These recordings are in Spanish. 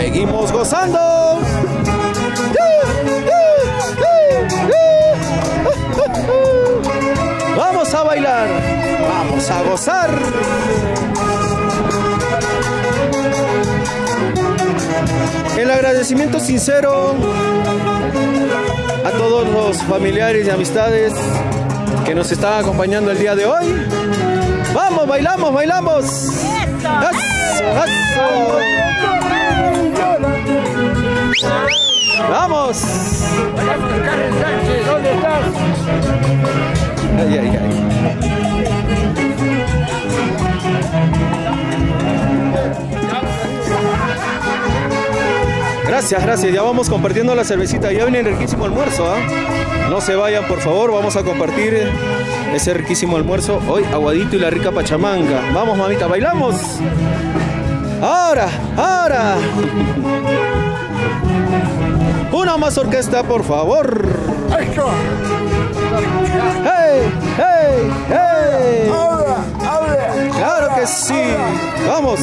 seguimos gozando. Vamos a bailar, vamos a gozar. El agradecimiento sincero a todos los familiares y amistades que nos están acompañando el día de hoy. ¡Vamos, bailamos, bailamos! ¡Eso, eso! ¡Vamos! Karen Sánchez, ¿dónde estás? Ay, ay, ay. Gracias, gracias. Ya vamos compartiendo la cervecita. Ya viene el riquísimo almuerzo, ¿ah? No se vayan, por favor. Vamos a compartir ese riquísimo almuerzo hoy, aguadito y la rica pachamanca. Vamos, mamita, bailamos. Ahora, ahora. Una más orquesta, por favor. ¡Hey, hey, hey! ¡Claro que sí! ¡Vamos!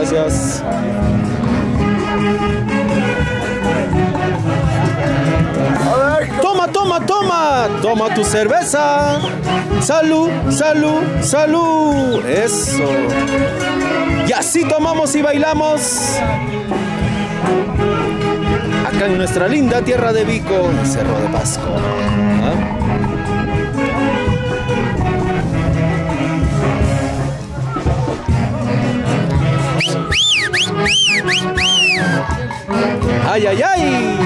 Gracias. Toma, toma, toma, toma tu cerveza. Salud, salud, salud. Eso. Y así tomamos y bailamos acá en nuestra linda tierra de Vicco, en el Cerro de Pasco. ¡Ay, ay, ay!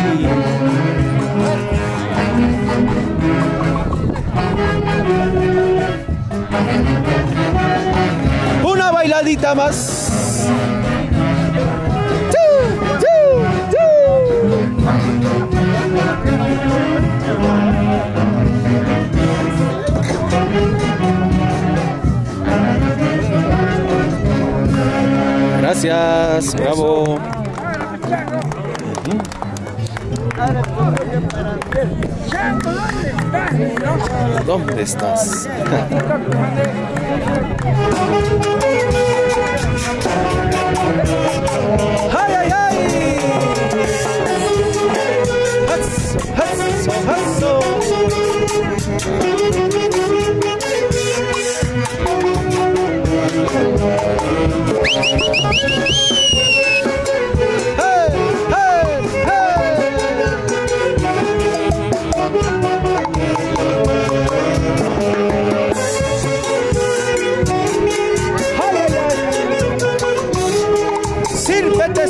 ¡Una bailadita más! Gracias, bravo. ¿Dónde estás? ¡Ay, ay, ay! ¡Hazo, hazo, hazo!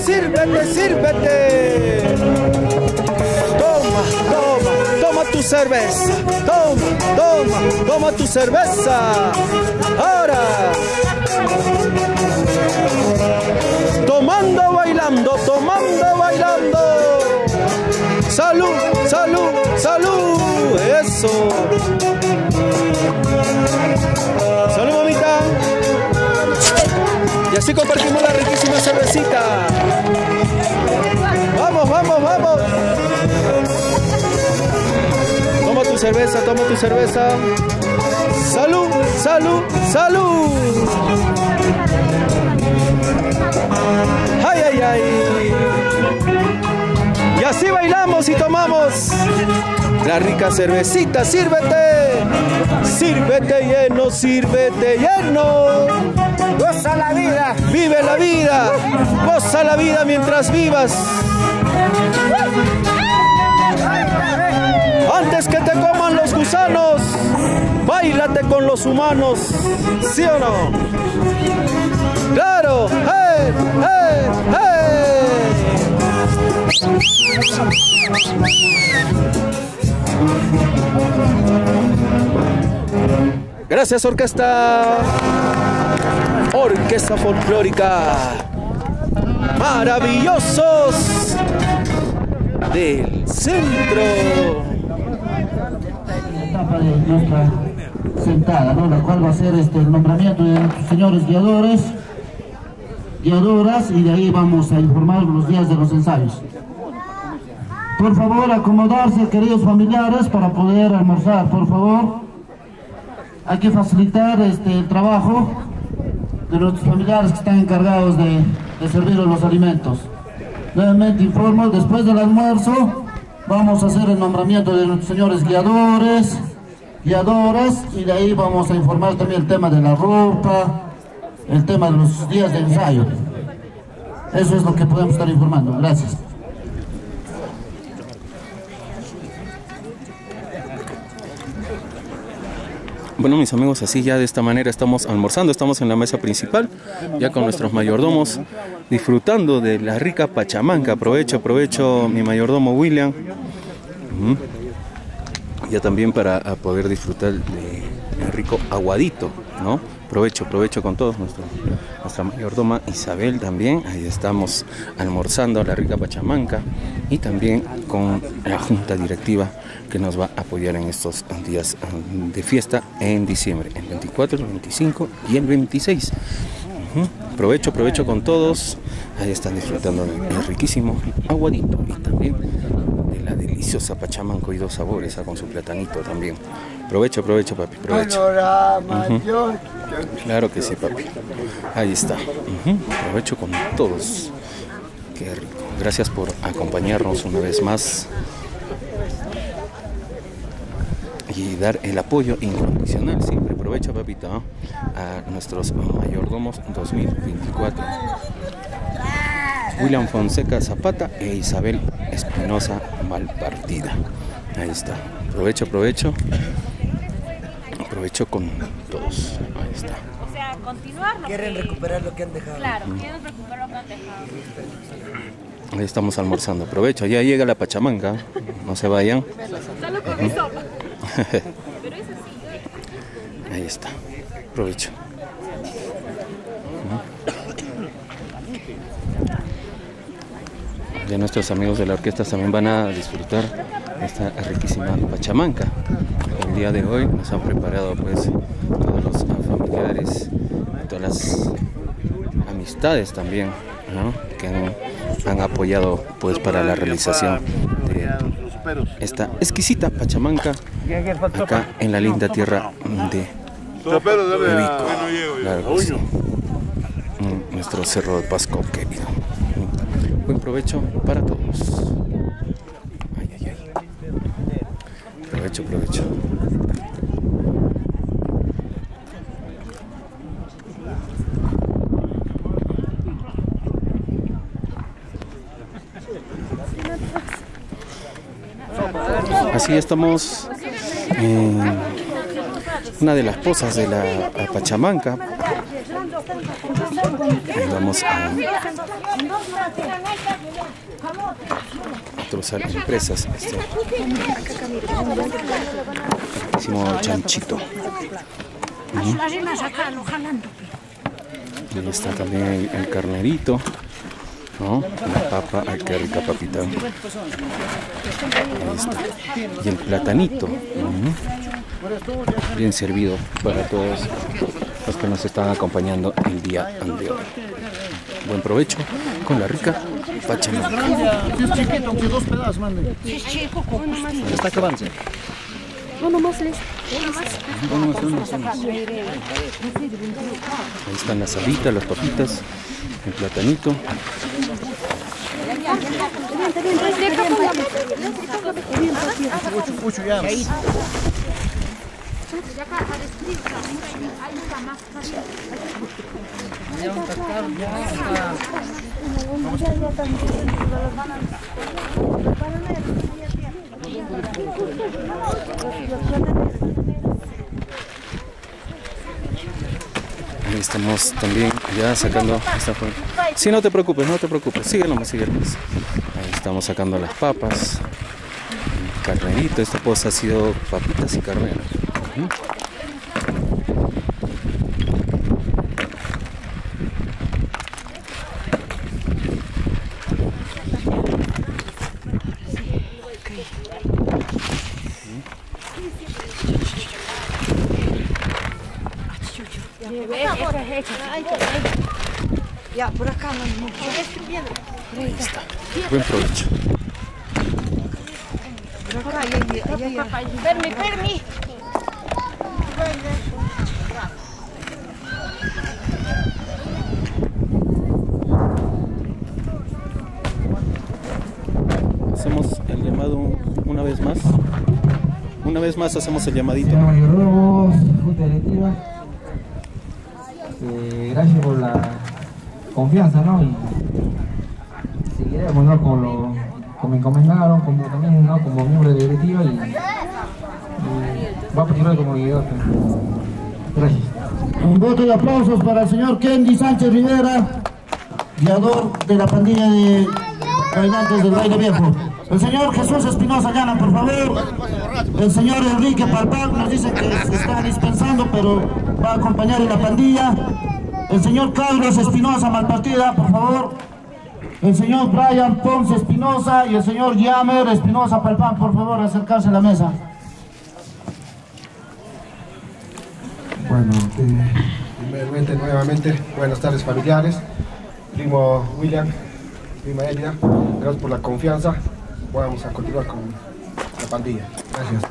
Sírvete, sírvete. Toma, toma, toma tu cerveza. Toma, toma, toma tu cerveza. Ahora. Tomando, bailando, tomando, bailando. Salud, salud, salud. Eso. Salud, mamita. Y así compartimos la riquísima cervecita. ¡Vamos, vamos, vamos! Toma tu cerveza, toma tu cerveza. ¡Salud, salud, salud! ¡Ay, ay, ay! Y así bailamos y tomamos la rica cervecita. ¡Sírvete! ¡Sírvete lleno! Goza la vida, vive la vida, goza la vida mientras vivas. Antes que te coman los gusanos, báilate con los humanos, ¿sí o no? Claro, hey, hey, hey. Gracias, orquesta. Orquesta Folclórica Maravillosos del Centro. Etapa de nuestra sentada, ¿no? La cual va a ser el nombramiento de nuestros señores guiadores, guiadoras, y de ahí vamos a informar los días de los ensayos. Por favor, acomodarse, queridos familiares, para poder almorzar, por favor. hay que facilitar el trabajo de los familiares que están encargados de servir los alimentos. Nuevamente informo, después del almuerzo vamos a hacer el nombramiento de nuestros señores guiadores, guiadoras, y de ahí vamos a informar también el tema de la ropa, el tema de los días de ensayo. Eso es lo que podemos estar informando. Gracias. Bueno, mis amigos, así ya de esta manera estamos almorzando, estamos en la mesa principal, ya con nuestros mayordomos, disfrutando de la rica pachamanca. Aprovecho, mi mayordomo William, ya también para poder disfrutar del rico aguadito, ¿no? Provecho, con todos. Nuestra mayordoma Isabel también, ahí estamos almorzando la rica pachamanca y también con la junta directiva que nos va a apoyar en estos días de fiesta en diciembre, el 24, el 25 y el 26. Provecho, con todos, ahí están disfrutando del riquísimo aguadito y también de la deliciosa pachamanca y dos sabores, con su platanito también. Provecho, papi, provecho. Claro que sí, papi. Ahí está. Provecho con todos. Qué rico. Gracias por acompañarnos una vez más y dar el apoyo incondicional, siempre. Provecho, papito, ¿no? A nuestros mayordomos 2024. William Fonseca Zapata e Isabel Espinoza Malpartida. Ahí está. Provecho, Aprovecho con todos. Ahí está. O sea, continuar. Quieren recuperar lo que han dejado. Claro, quieren recuperar lo que han dejado. Ahí estamos almorzando. Aprovecho, ya llega la pachamanca. No se vayan. Solo con mi sopa. Ahí está. Aprovecho. Ya nuestros amigos de la orquesta también van a disfrutar esta riquísima pachamanca. El día de hoy nos han preparado pues todos los familiares, todas las amistades también, ¿no? Que han apoyado pues para la realización de esta exquisita pachamanca acá en la linda tierra de Vicco. Claro, sí. Nuestro Cerro de Pasco querido. Buen provecho para todos. Provecho, Así estamos en una de las pozas de la pachamanca. Vamos a trozar empresas. Hicimos chanchito. Ahí está también el carnerito, ¿no? La papa, ay, qué rica papita. Ahí está. Y el platanito. Bien servido para todos los que nos están acompañando el día de hoy. Buen provecho con la rica pachamanca. Está que avance. Ahí están las habitas, las papitas, el platanito. Ahí estamos también ya sacando esta forma. Sí, no te preocupes, síguenos, ahí estamos sacando las papas, el carnerito. Esta posa ha sido papitas y carnero. Ya, por acá no. Ahí está. Buen provecho. Por acá, ya, ya, ya. Permi, Hacemos el llamado una vez más. Una vez más hacemos el llamadito. Gracias por la confianza, ¿no? Y seguiremos, ¿no? Como encomendaron, como también, ¿no? Como miembro de la directiva y va a participar como guiador. Gracias. Un voto de aplausos para el señor Karen Sánchez Rivera, guiador de la pandilla de bailantes del Baile Viejo. El señor Jesús Espinoza Llana, por favor. El señor Enrique Palpán nos dice que se está dispensando, pero va a acompañar en la pandilla. El señor Carlos Espinoza Malpartida, por favor. El señor Brian Ponce Espinoza y el señor Yamer Espinoza Palpán, por favor, acercarse a la mesa. Bueno, primeramente, nuevamente, buenas tardes familiares. Primo William, prima Elida, gracias por la confianza. Vamos a continuar con la pandilla. Gracias.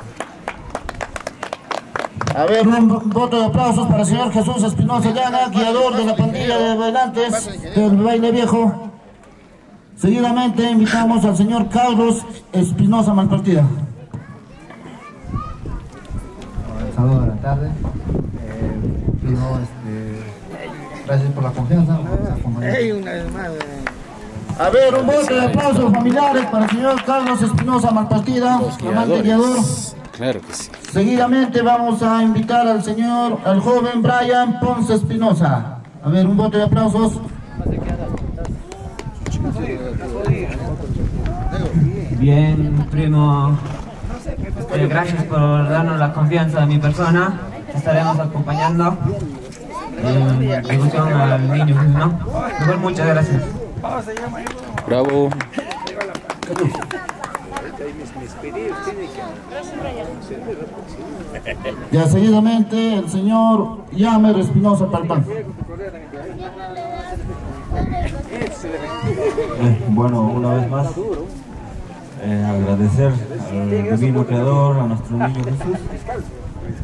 A ver, un voto de aplausos para el señor Jesús Espinoza Llana, guiador de la pandilla de bailantes del Baile Viejo. Seguidamente invitamos al señor Carlos Espinoza Malpartida. Saludos, buenas tardes. Gracias por la confianza. A ver, un voto de aplausos familiares para el señor Carlos Espinoza Malpartida, amante guiador. Claro que sí. Seguidamente vamos a invitar al joven Brian Ponce Espinoza. A ver, un voto de aplausos. Bien, primo. Gracias por darnos la confianza de mi persona. Estaremos acompañando. Ejecución al niño, ¿no? Mejor, muchas gracias. Bravo. Ya seguidamente el señor Yamer Espinoza Palpán. Bueno, una vez más agradecer al divino creador, a nuestro niño Jesús,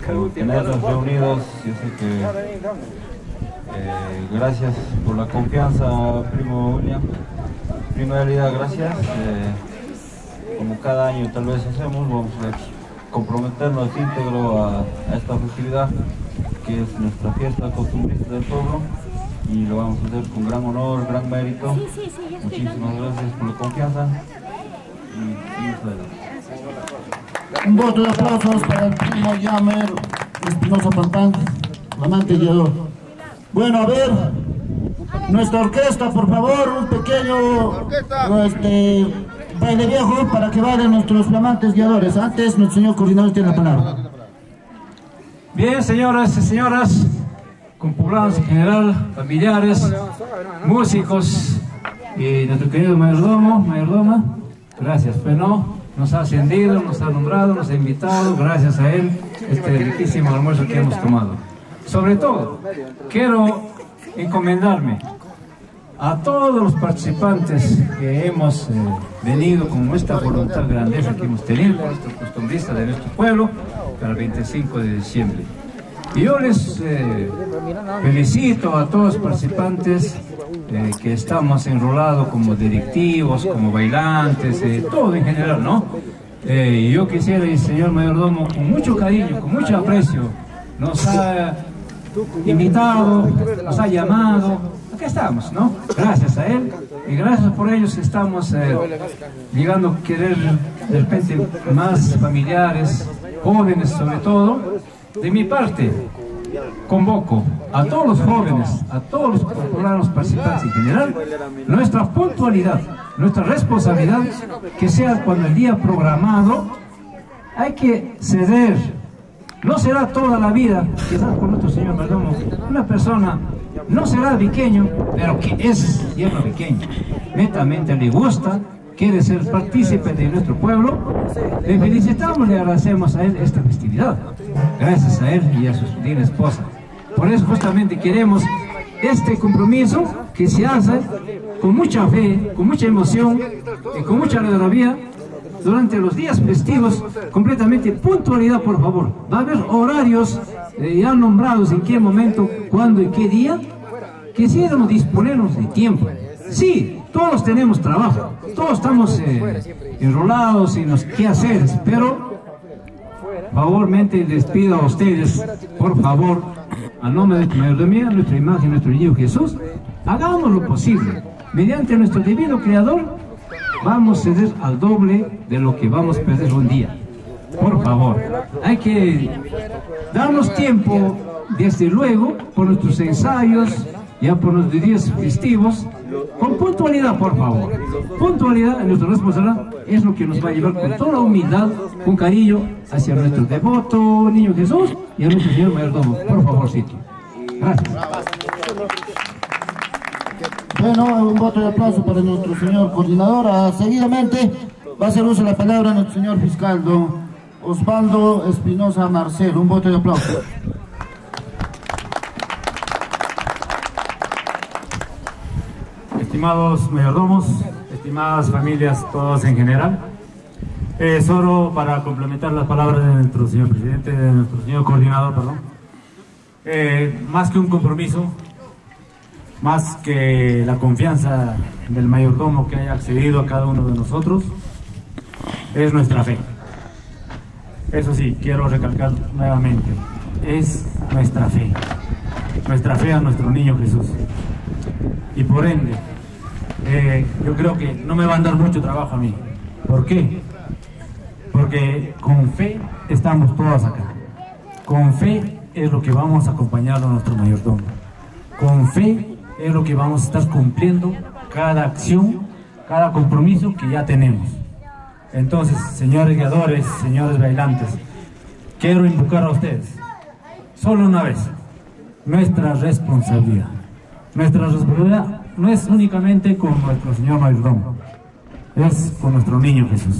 por tenernos reunidos. Yo sé que gracias por la confianza, primo William. Prima Elida, gracias. Como cada año tal vez hacemos, vamos a comprometernos íntegro a esta festividad, que es nuestra fiesta costumbrista del pueblo, y lo vamos a hacer con gran honor, gran mérito. Muchísimas gracias por la confianza. Y un voto de aplausos para el primo Yamer Espinoza Palpán, amante guiador. Bueno, a ver, nuestra orquesta, por favor, un pequeño Baile Viejo para que bailen nuestros flamantes guiadores. Antes, nuestro señor coordinador tiene la palabra. Bien, señoras y señores, poblados en general, familiares, músicos y nuestro querido mayordoma, gracias, pero nos ha ascendido, nos ha nombrado, nos ha invitado, gracias a él, este riquísimo almuerzo que hemos tomado. Sobre todo, quiero encomendarme a todos los participantes que hemos venido con nuestra voluntad grandeza que hemos tenido con nuestros costumbristas de nuestro pueblo para el 25 de diciembre. Y yo les felicito a todos los participantes que estamos enrolados como directivos, como bailantes, todo en general, ¿no? Yo quisiera, señor mayordomo, con mucho cariño, con mucho aprecio, nos ha invitado, nos ha llamado. Aquí estamos, ¿no? Gracias a él y gracias por ellos estamos llegando a querer de repente más familiares, jóvenes sobre todo. De mi parte, convoco a todos los jóvenes, a todos los poblanos participantes en general, nuestra puntualidad, nuestra responsabilidad, que sea cuando el día programado hay que ceder. No será toda la vida, quizás con nuestro señor mayordomo, una persona no será pequeño, pero que es siempre pequeño. Netamente le gusta, quiere ser partícipe de nuestro pueblo. Le felicitamos, le agradecemos a él esta festividad. Gracias a él y a su linda esposa. Por eso justamente queremos este compromiso que se hace con mucha fe, con mucha emoción y con mucha alegría. Durante los días festivos, completamente puntualidad, por favor. Va a haber horarios ya nombrados en qué momento, cuándo y qué día, quisiéramos disponernos de tiempo. Sí, todos tenemos trabajo, todos estamos enrolados en los quehaceres, pero favorablemente les pido a ustedes, por favor, a nombre de Mayor de mí, nuestra imagen, nuestro niño Jesús, hagamos lo posible. Mediante nuestro divino creador, vamos a ceder al doble de lo que vamos a perder un día. Por favor, hay que darnos tiempo, desde luego, por nuestros ensayos, ya por los días festivos, con puntualidad, por favor. Puntualidad en nuestra responsabilidad es lo que nos va a llevar con toda humildad, con cariño, hacia nuestro devoto niño Jesús y a nuestro señor mayordomo. Por favorcito. Gracias. Bueno, un voto de aplauso para nuestro señor coordinador. Seguidamente va a hacer uso de la palabra nuestro señor fiscal, don Osvaldo Espinoza Marcelo. Un voto de aplauso. Estimados mayordomos, estimadas familias, todos en general, solo para complementar las palabras de nuestro señor presidente, de nuestro señor coordinador, perdón, más que un compromiso, más que la confianza del mayordomo que haya accedido a cada uno de nosotros, es nuestra fe. Eso sí, quiero recalcar nuevamente, es nuestra fe a nuestro niño Jesús. Y por ende, yo creo que no me van a dar mucho trabajo a mí. ¿Por qué? Porque con fe estamos todos acá. Con fe es lo que vamos a acompañar a nuestro mayordomo. Con fe es lo que vamos a estar cumpliendo cada acción, cada compromiso que ya tenemos. Entonces, señores guiadores, señores bailantes, quiero invocar a ustedes, solo una vez, nuestra responsabilidad. Nuestra responsabilidad no es únicamente con nuestro señor mayordomo, es con nuestro niño Jesús.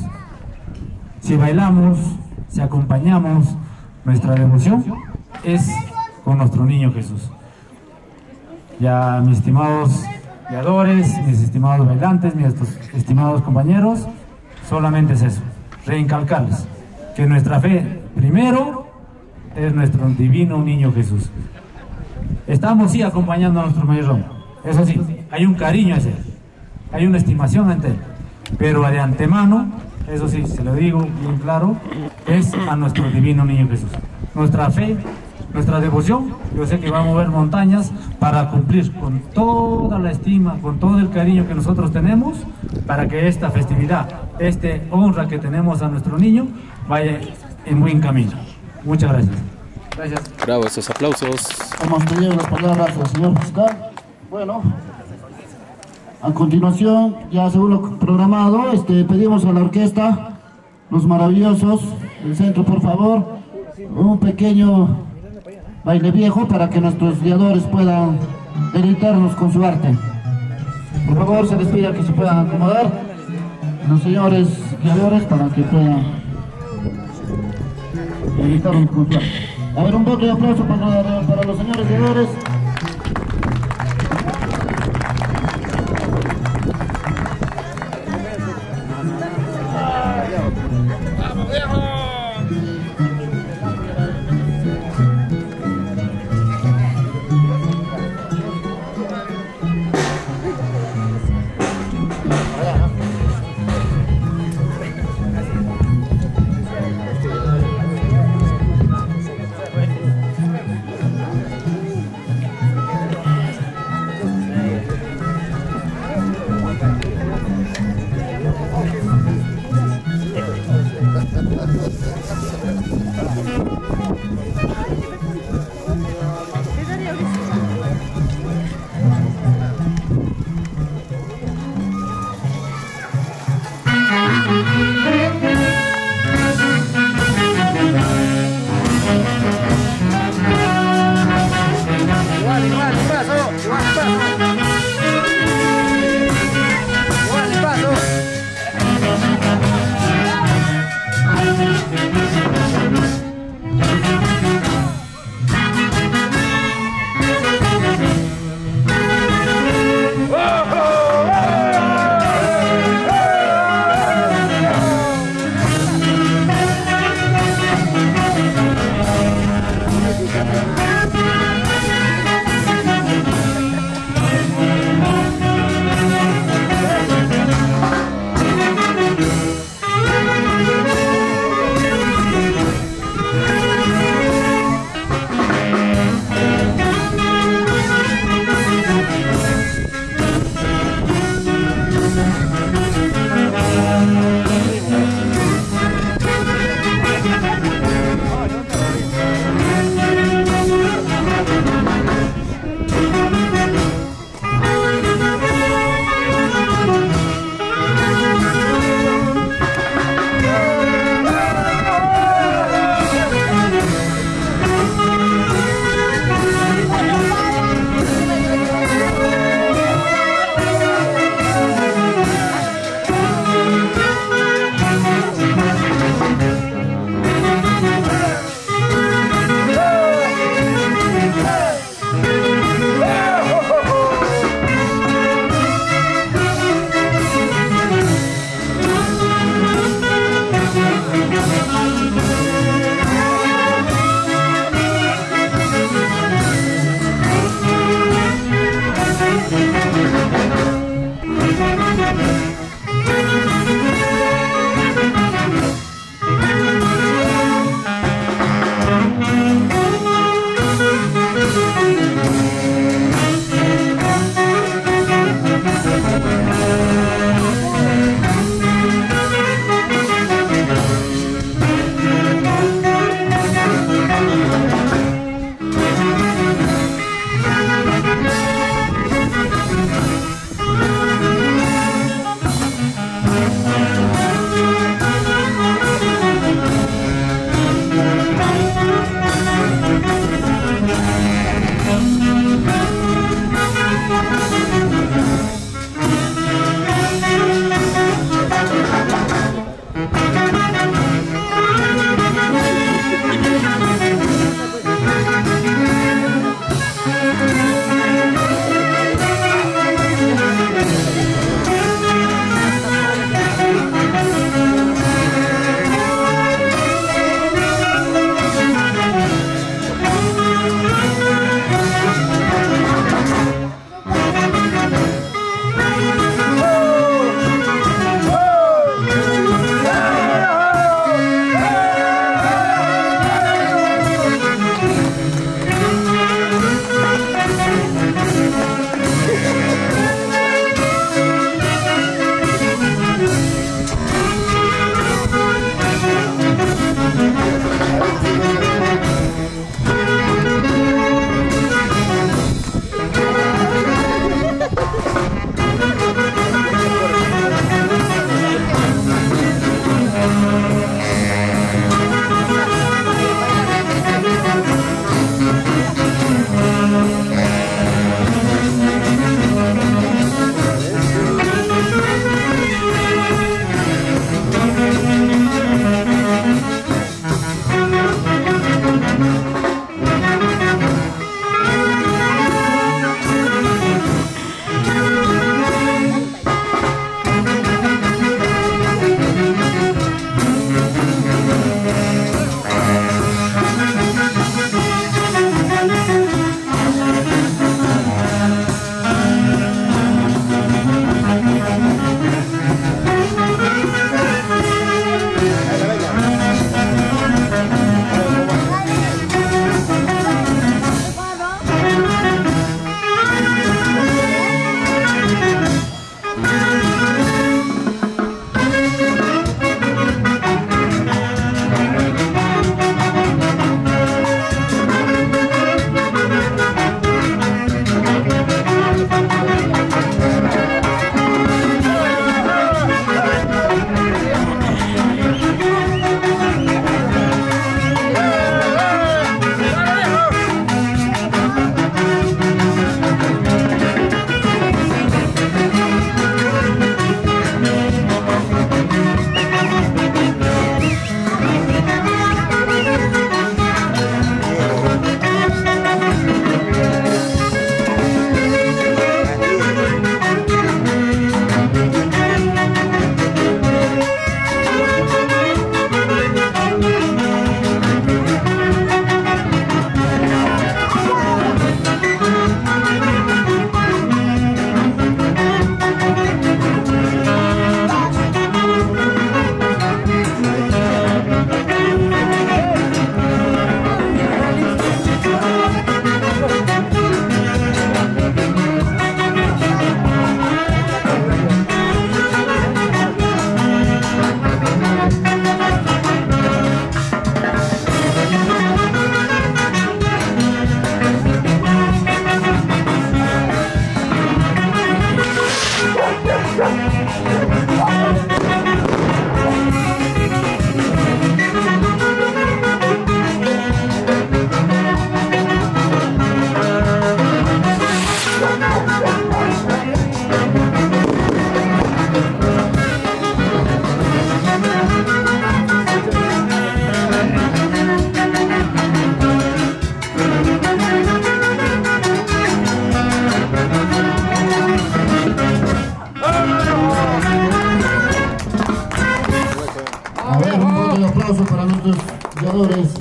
Si bailamos, si acompañamos, nuestra devoción es con nuestro niño Jesús. Ya mis estimados guiadores, mis estimados bailantes, mis estimados compañeros, solamente es eso, recalcarles que nuestra fe primero es nuestro divino niño Jesús. Estamos sí acompañando a nuestro mayordomo, eso sí, hay un cariño hacia él, hay una estimación ante él, pero de antemano, eso sí, se lo digo bien claro, es a nuestro divino niño Jesús. Nuestra fe, nuestra devoción, yo sé que va a mover montañas para cumplir con toda la estima, con todo el cariño que nosotros tenemos, para que esta festividad, esta honra que tenemos a nuestro niño, vaya en buen camino. Muchas gracias. Gracias. Bravo, esos aplausos. Hemos pedido las palabras al señor fiscal. Bueno, a continuación, ya según lo programado, pedimos a la orquesta Los Maravillosos del Centro, por favor, un pequeño baile viejo para que nuestros guiadores puedan deleitarnos con su arte. Por favor, se les pide que se puedan acomodar los señores guiadores para que puedan deleitarnos con su arte. A ver, un voto de aplauso para los señores seguidores. ¡Vamos, viejo!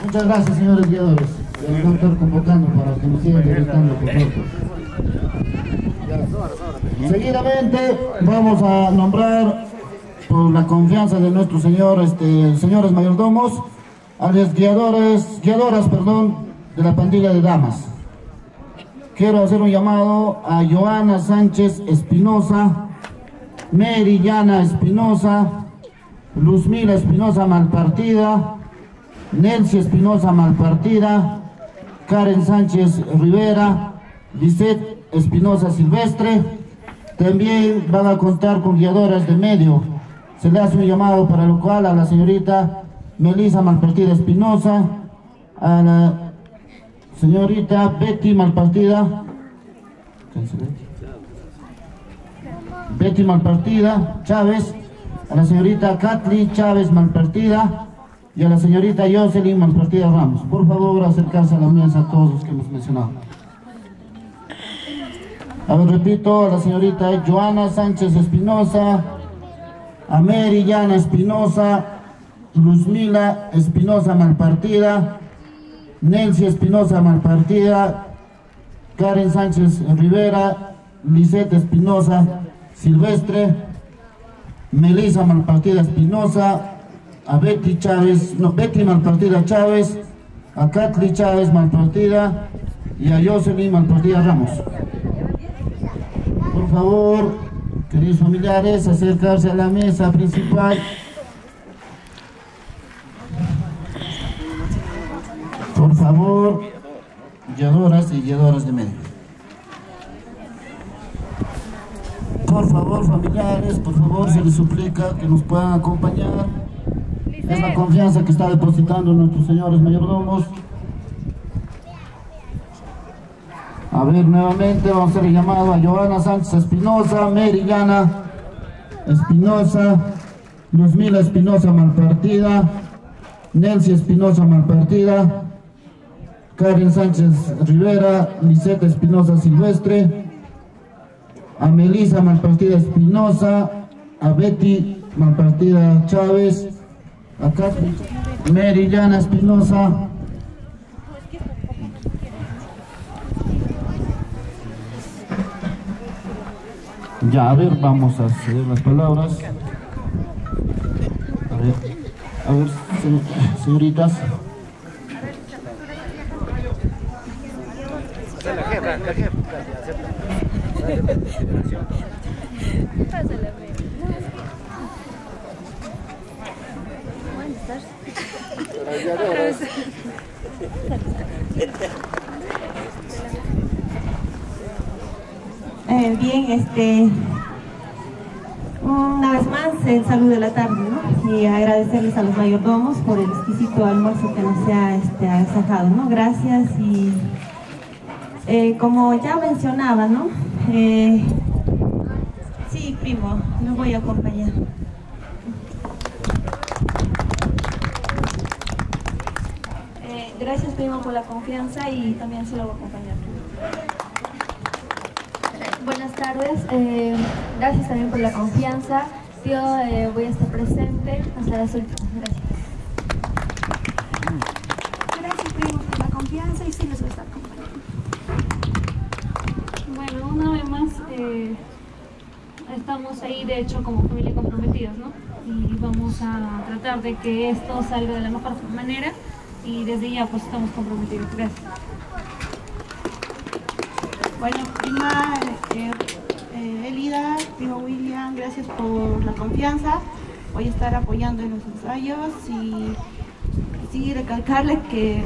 Muchas gracias, señores guiadores. Ya los voy a estar convocando para que nos sigan entrevistando, por favor. Seguidamente vamos a nombrar, por la confianza de nuestros señores mayordomos, a las guiadoras, de la pandilla de damas. Quiero hacer un llamado a Johanna Sánchez Espinosa, Mary Yana Espinosa, Luzmila Espinoza Malpartida, Nelcy Espinoza Malpartida, Karen Sánchez Rivera, Lisette Espinoza Silvestre. También van a contar con guiadoras de medio. Se le hace un llamado para lo cual a la señorita Melissa Malpartida Espinosa, a la señorita Betty Malpartida, Chávez, a la señorita Katly Chávez Malpartida y a la señorita Jocelyn Malpartida Ramos. Por favor, acercarse a la mesa a todos los que hemos mencionado. A ver, repito, a la señorita Johanna Sánchez Espinosa, a Mary Yana Espinosa, Luzmila Espinoza Malpartida, Nelcy Espinoza Malpartida, Karen Sánchez Rivera, Lisette Espinoza Silvestre, Melissa Malpartida Espinosa, a Betty Malpartida Chávez, a Katly Chávez Malpartida y a Jocelyn Malpartida Ramos. Por favor, queridos familiares, acercarse a la mesa principal. Por favor, guiadoras y guiadoras de medio. Por favor, familiares, por favor, se les suplica que nos puedan acompañar. Es la confianza que está depositando nuestros señores mayordomos. A ver, nuevamente vamos a hacer el llamado a Johanna Sánchez Espinosa, Mary Yana Espinosa, Luzmila Espinoza Malpartida, Nelcy Espinoza Malpartida, Karen Sánchez Rivera, Lisette Espinoza Silvestre, a Melissa Malpartida Espinosa, a Betty Malpartida Chávez, a Mary Yana Espinosa, ya a ver, vamos a hacer las palabras, a ver señoritas. Bien, una vez más el saludo de la tarde, ¿no? Y agradecerles a los mayordomos por el exquisito almuerzo que nos ha agasajado, ¿no? Gracias. Y como ya mencionaba, ¿no? Sí, primo, lo voy a acompañar. Gracias, primo, por la confianza y también se lo voy a acompañar. Buenas tardes, gracias también por la confianza. Yo voy a estar presente hasta las últimas. Gracias. Gracias, primo, por la confianza y sí les voy a estar acompañando. Una vez más estamos ahí de hecho como familia comprometidos, ¿no? Y vamos a tratar de que esto salga de la mejor manera y desde ya pues estamos comprometidos. Gracias. Bueno, prima Elida, primo William, gracias por la confianza. Voy a estar apoyando en los ensayos y sí recalcarles que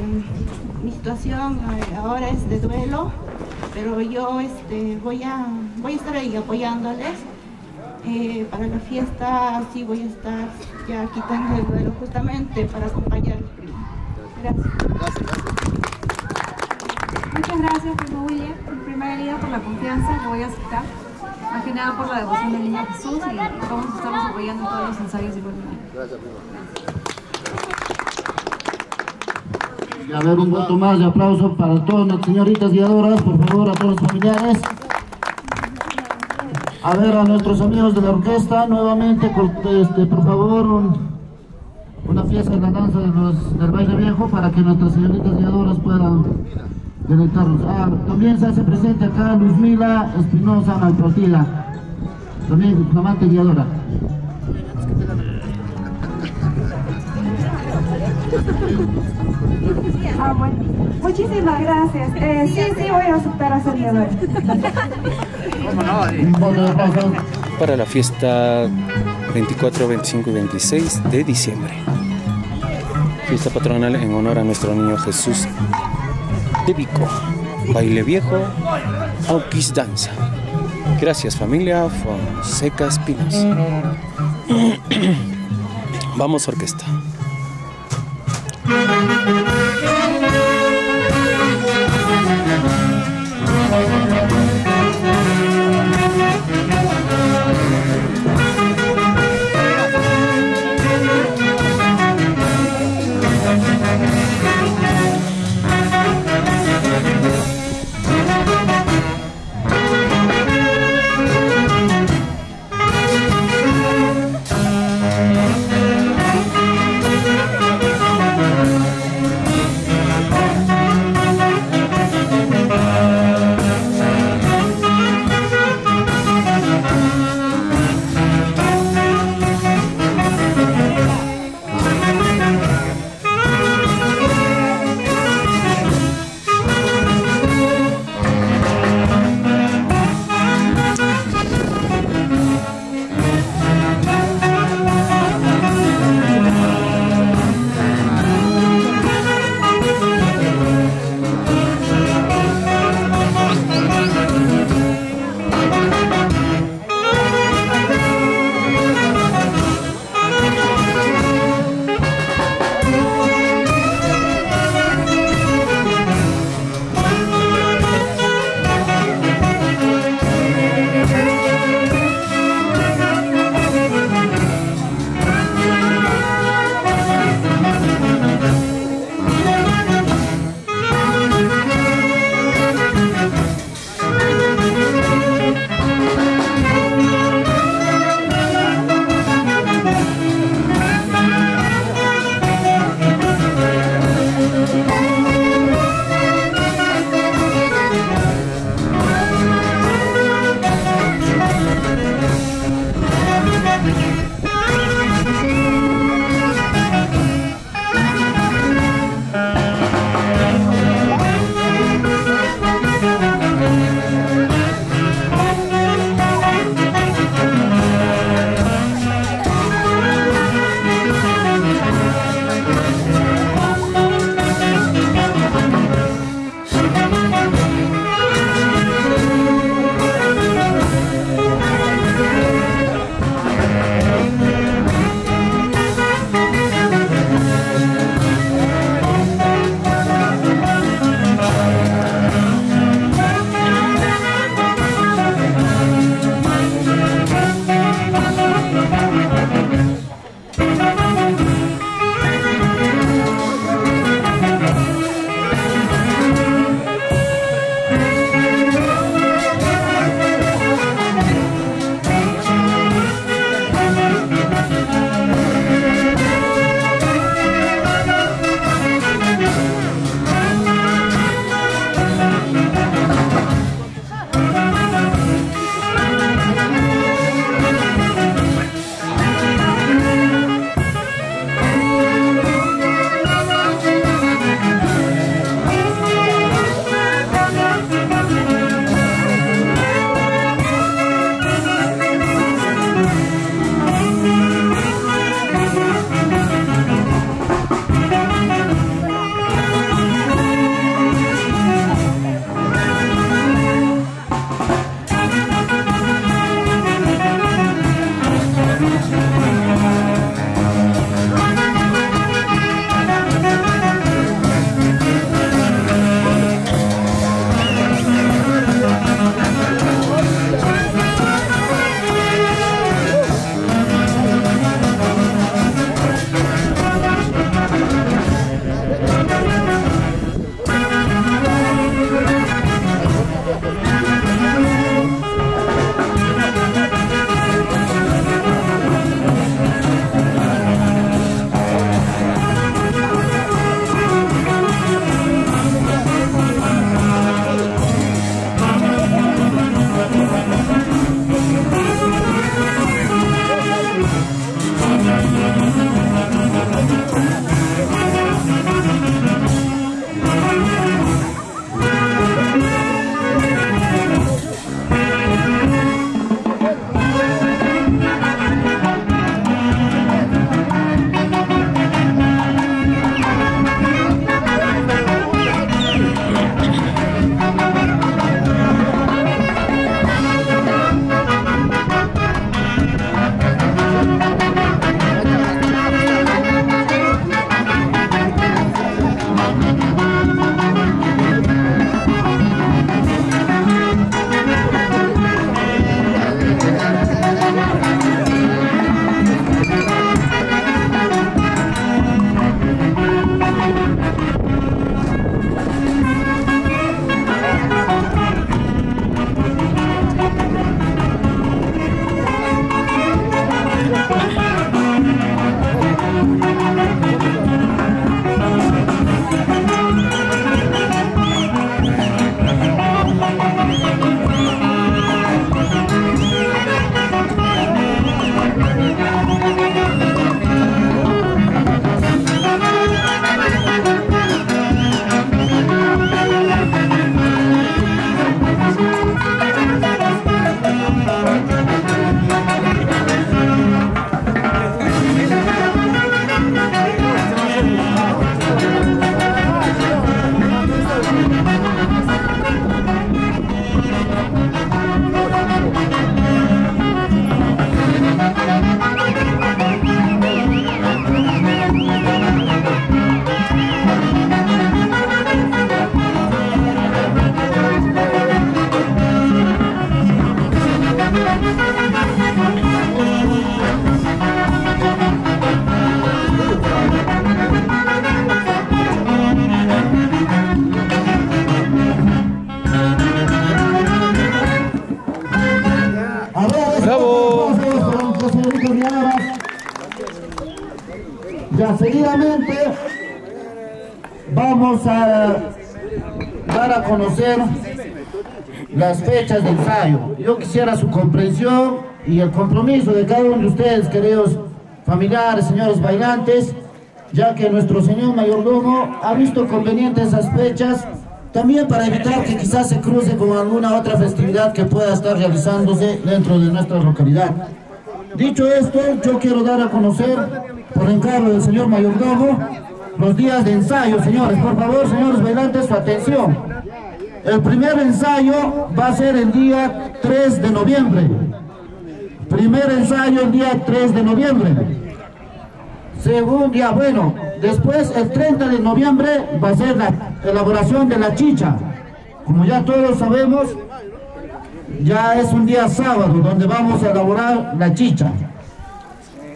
mi situación ahora es de duelo, pero yo voy a estar ahí apoyándoles para la fiesta. Sí, voy a estar ya quitando el duelo justamente para acompañar. Gracias. Muchas gracias, primo William, primera herida por la confianza que voy a aceptar, más que nada por la devoción del niño Jesús, y vamos a estarnos apoyando en todos los ensayos igualmente. Gracias, primo. Y a ver, un voto más de aplauso para todas las señoritas guiadoras, por favor, a todos los familiares. A ver, a nuestros amigos de la orquesta, nuevamente, por favor, una pieza de la danza del Baile Viejo para que nuestras señoritas guiadoras puedan conectarnos. Ah, también se hace presente acá Luzmila Espinoza Malpartida, también flamante guiadora. Ah, bueno. Muchísimas gracias. Sí, voy a aceptar a ser guiadora. Para la fiesta 24, 25 y 26 de diciembre. Fiesta patronal en honor a nuestro niño Jesús de Vicco. Baile Viejo, Auquis Danza. Gracias, familia Fonseca Espinoza. Vamos, orquesta. efectivamente vamos a dar a conocer las fechas de ensayo. Yo quisiera su comprensión y el compromiso de cada uno de ustedes, queridos familiares, señores bailantes, ya que nuestro señor mayordomo ha visto convenientes esas fechas, también para evitar que quizás se cruce con alguna otra festividad que pueda estar realizándose dentro de nuestra localidad. Dicho esto, yo quiero dar a conocer, por encargo del señor mayordomo, los días de ensayo, señores. Por favor, señores bailantes, su atención. El primer ensayo va a ser el día 3 de noviembre. Primer ensayo el día 3 de noviembre. Segundo día, bueno, después el 30 de noviembre va a ser la elaboración de la chicha. Como ya todos sabemos, ya es un día sábado donde vamos a elaborar la chicha.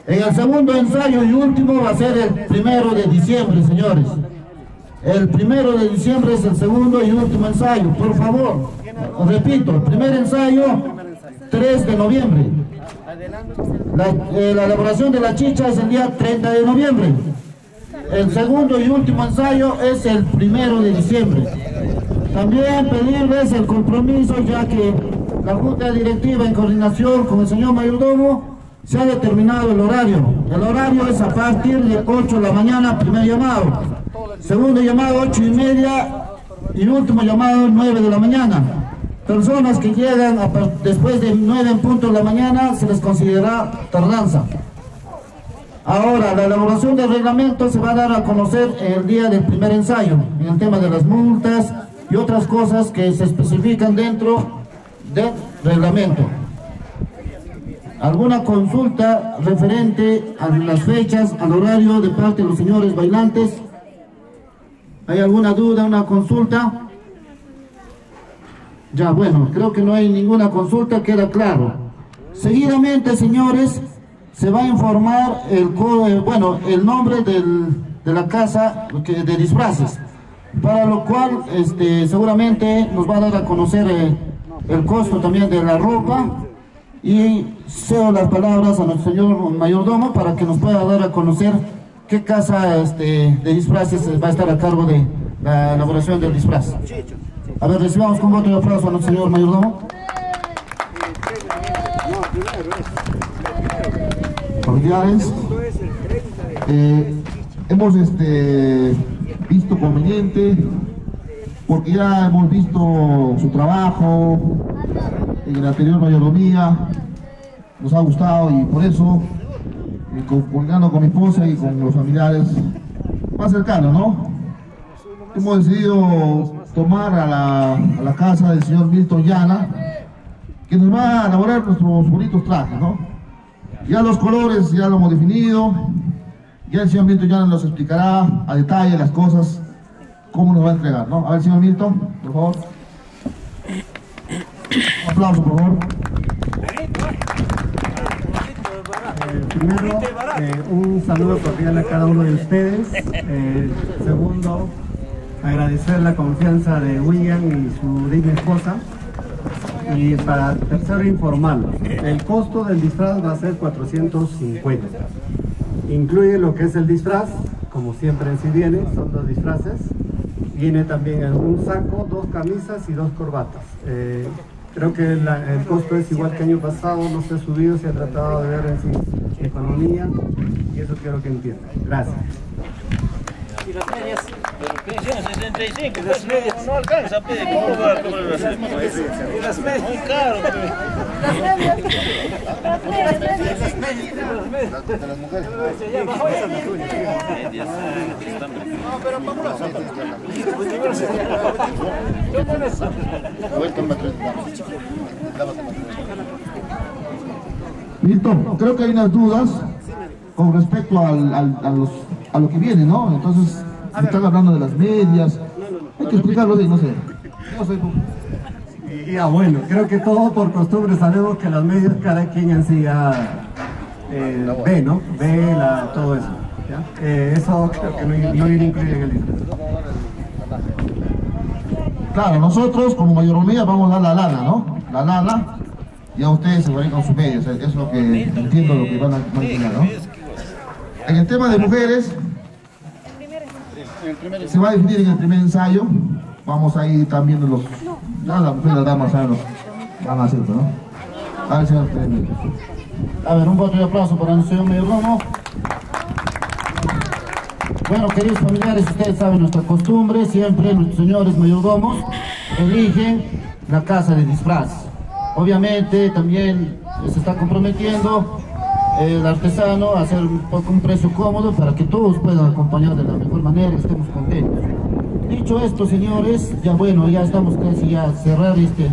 En el segundo ensayo y último va a ser el 1 de diciembre, señores. El 1 de diciembre es el segundo y último ensayo. Por favor, repito, el primer ensayo 3 de noviembre. La elaboración de la chicha es el día 30 de noviembre. El segundo y último ensayo es el 1 de diciembre. También pedirles el compromiso, ya que la Junta Directiva en coordinación con el señor mayordomo se ha determinado el horario. El horario es a partir de 8 de la mañana, primer llamado. Segundo llamado 8:30 y último llamado 9 de la mañana. Personas que llegan después de 9 en punto de la mañana se les considera tardanza. Ahora, la elaboración del reglamento se va a dar a conocer el día del primer ensayo, en el tema de las multas y otras cosas que se especifican dentro del reglamento. ¿Alguna consulta referente a las fechas, al horario de parte de los señores bailantes? ¿Hay alguna duda, una consulta? Ya, bueno, creo que no hay ninguna consulta, queda claro. Seguidamente, señores, se va a informar el nombre de la casa de disfraces, para lo cual seguramente nos va a dar a conocer el costo también de la ropa, y cedo las palabras a nuestro señor mayordomo para que nos pueda dar a conocer qué casa de disfraces va a estar a cargo de la elaboración del disfraz. A ver, recibamos con voto y aplauso a nuestro señor mayordomo. Familiares, hemos visto conveniente, porque ya hemos visto su trabajo en la anterior mayordomía, nos ha gustado, y por eso, comunicando con mi esposa y con los familiares más cercanos, ¿no?, hemos decidido tomar a la casa del señor Milton Llana, que nos va a elaborar nuestros bonitos trajes, ¿no? Ya los colores ya lo hemos definido, ya el señor Milton Llana nos explicará a detalle las cosas, cómo nos va a entregar, ¿no? A ver, señor Milton, por favor. Un aplauso, por favor. Primero, un saludo cordial a cada uno de ustedes. Segundo, agradecer la confianza de William y su digna esposa. Y para tercero, informarlos, el costo del disfraz va a ser 450. Incluye lo que es el disfraz, como siempre en sí viene, son 2 disfraces. Viene también un saco, 2 camisas y 2 corbatas. Creo que el costo es igual que año pasado, no se ha subido, se ha tratado de ver en sí economía, y eso quiero que entiendan. Gracias. Y las medias, pero 365, las medias no alcanza, pide, ¿cómo va a tomar las medias? Y las medias, muy caro. Milton, creo que hay unas dudas con respecto a lo que viene, ¿no? Entonces, están hablando de las medias, hay que explicarlo bien, no sé. Ya, bueno, creo que todos por costumbre sabemos que las medias cada quien en sí ya ve, ¿no? Ve todo eso, ¿ya? Eso creo que no viene incluido en el libro. Claro, nosotros como mayordomía vamos a dar la lana, ¿no? La lana, ya ustedes se van con sus medias, es lo que entiendo, lo que van a enseñar, ¿no? En el tema de mujeres, Se va a definir en el primer ensayo. Vamos a ir también de los... las damas van a hacer, ¿no? A ver, señor Premio. A ver, un voto de aplauso para el señor Miguel Romo. Bueno, queridos familiares, ustedes saben nuestra costumbre, siempre los señores mayordomos eligen la casa de disfraz. Obviamente también se está comprometiendo el artesano a hacer un precio cómodo para que todos puedan acompañar de la mejor manera y estemos contentos. Dicho esto, señores, ya bueno, ya estamos casi a cerrar este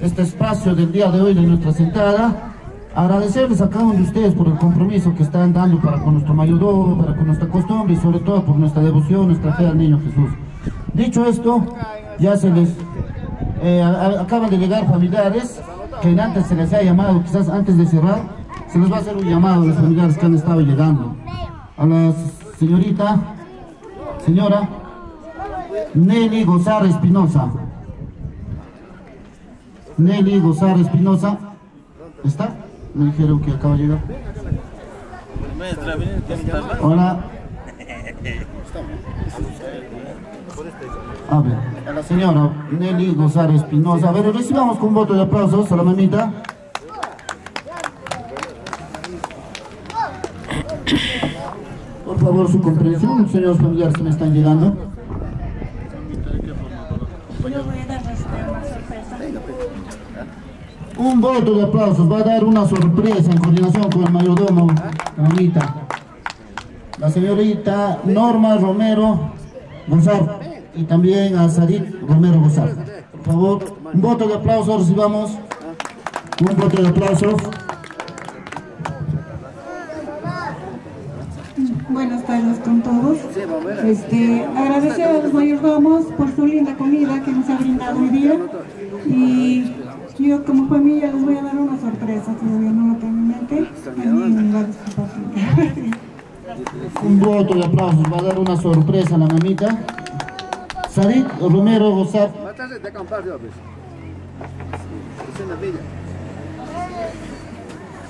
espacio del día de hoy de nuestra sentada. Agradecerles a cada uno de ustedes por el compromiso que están dando para con nuestro mayordomo, para con nuestra costumbre y sobre todo por nuestra devoción, nuestra fe al niño Jesús. Dicho esto, ya se les acaban de llegar familiares que antes se les ha llamado, quizás antes de cerrar, se les va a hacer un llamado a los familiares que han estado llegando. A la señora Nelly Gozar Espinoza. Nelly Gozar Espinoza, ¿está? Me dijeron que acaba de llegar. Hola. A ver, a la señora Nelly Gozar Espinoza. A ver, recibamos con voto de aplausos a la mamita. Por favor, su comprensión, señores familiares que me están llegando. Yo voy a darles una sorpresa. Un voto de aplausos, va a dar una sorpresa en coordinación con el mayordomo, la señorita Norma Romero Gozar y también a Sadith Romero Gozar. Por favor, un voto de aplausos, recibamos un voto de aplausos. Buenas tardes con todos. Agradecer a los mayordomos por su linda comida que nos ha brindado hoy día. Y yo como familia les voy a dar una sorpresa, todavía no lo tengo en mente. Un voto de aplausos, va a dar una sorpresa a la mamita. Sadith Romero Gozar.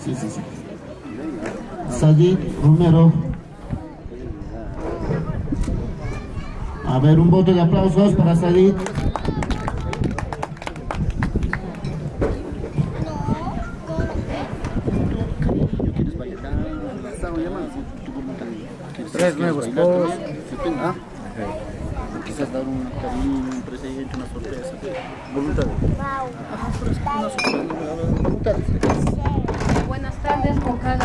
Sí. Sadith Romero. A ver, un voto de aplausos para Sadith. Tres nuevos polos. Quizás dar un cariño, un presente, una sorpresa. Voluntad. Buenas tardes con cada uno.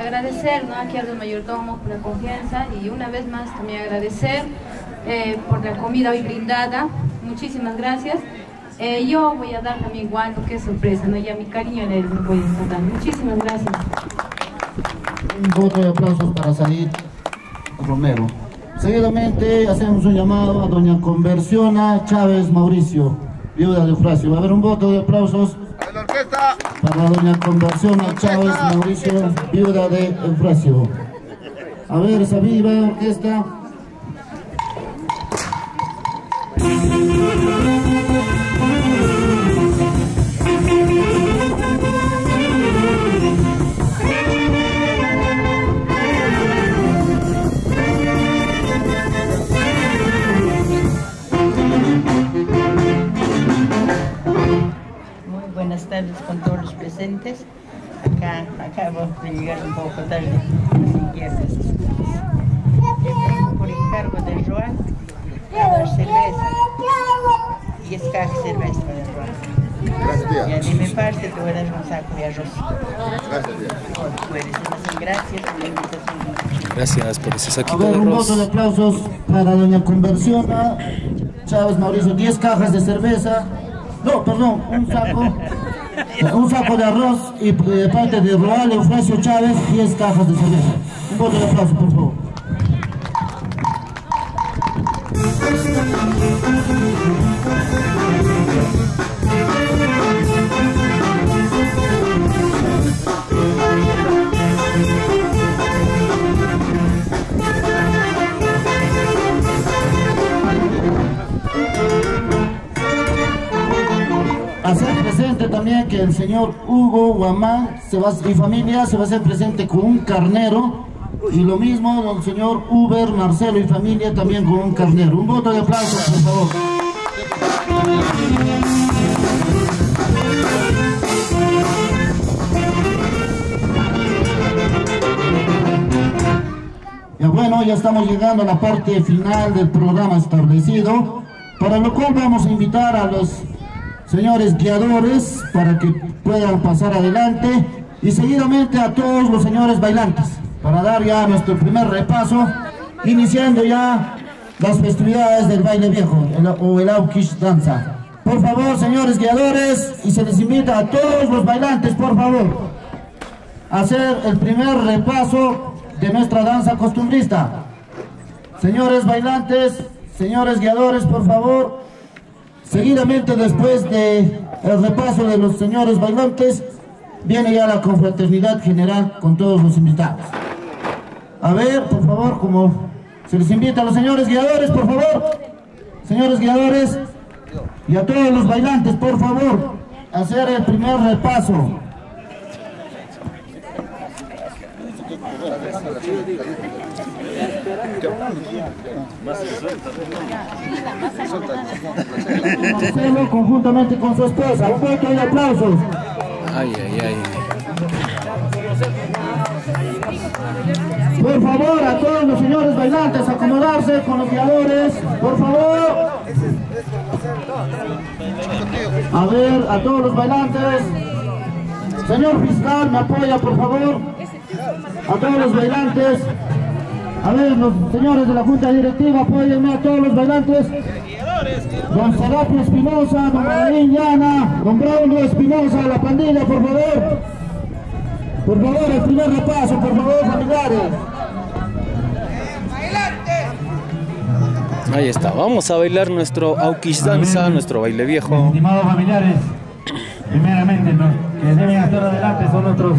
Agradecer, ¿no?, aquí a los mayordomos por la confianza y una vez más también agradecer por la comida hoy brindada. Muchísimas gracias. Yo voy a dar también igual, porque es sorpresa, ¿no? Ya mi cariño les voy a estar dando. Muchísimas gracias. Un voto de aplausos para Sadith Romero. Seguidamente hacemos un llamado a doña Conversiona Chávez Mauricio, viuda de Eufrasio. Va a haber un voto de aplausos para doña Conversiona Chávez Mauricio, viuda de Eufrasio. A ver, esa viva orquesta. Buenas tardes con todos los presentes. Acá acabo de llegar un poco tarde, así que por encargo de Roa, a dar cerveza, 10 cajas de cerveza de Roa. Y a mí me parte te voy a dar un saco de arroz. Gracias por la invitación. Gracias por ese saquito de arroz. A ver, un voto de aplausos para doña Conversiona Chávez Mauricio, 10 cajas de cerveza. No, perdón, un saco de arroz y de parte de Roal Eufrasio Chávez, 10 cajas de cerveza. Un voto de aplauso, por favor. Hacer presente también que el señor Hugo Guamán y familia se va a hacer presente con un carnero Y lo mismo don señor Uber, Marcelo y familia, también con un carnero. Un voto de aplauso, por favor. Y bueno, ya estamos llegando a la parte final del programa establecido, para lo cual vamos a invitar a los señores guiadores para que puedan pasar adelante, y seguidamente a todos los señores bailantes, para dar ya nuestro primer repaso, iniciando ya las festividades del Baile Viejo, o el Auquis Danza. Por favor, señores guiadores, y se les invita a todos los bailantes, por favor, a hacer el primer repaso de nuestra danza costumbrista. Señores bailantes, señores guiadores, por favor, seguidamente después del repaso de los señores bailantes, viene ya la confraternidad general con todos los invitados. A ver, por favor, como se les invita a los señores guiadores, por favor. Señores guiadores, y a todos los bailantes, por favor, hacer el primer repaso. Marcelo conjuntamente con su esposa. Un fuerte de aplausos. Ay, ay, ay. Por favor, a todos los señores bailantes, acomodarse con los guiadores, por favor. A ver, a todos los bailantes. Señor fiscal, me apoya, por favor. A todos los bailantes. A ver, los señores de la Junta Directiva, apóyenme a todos los bailantes. Don Sadith Espinoza, don Brian Llana, don Braulio Espinoza, la pandilla, por favor. Por favor, el primer repaso, por favor, familiares. Ahí está, vamos a bailar nuestro Auquis Danza, nuestro baile viejo. Estimados familiares, primeramente, ¿no?, que deben estar adelante son nuestros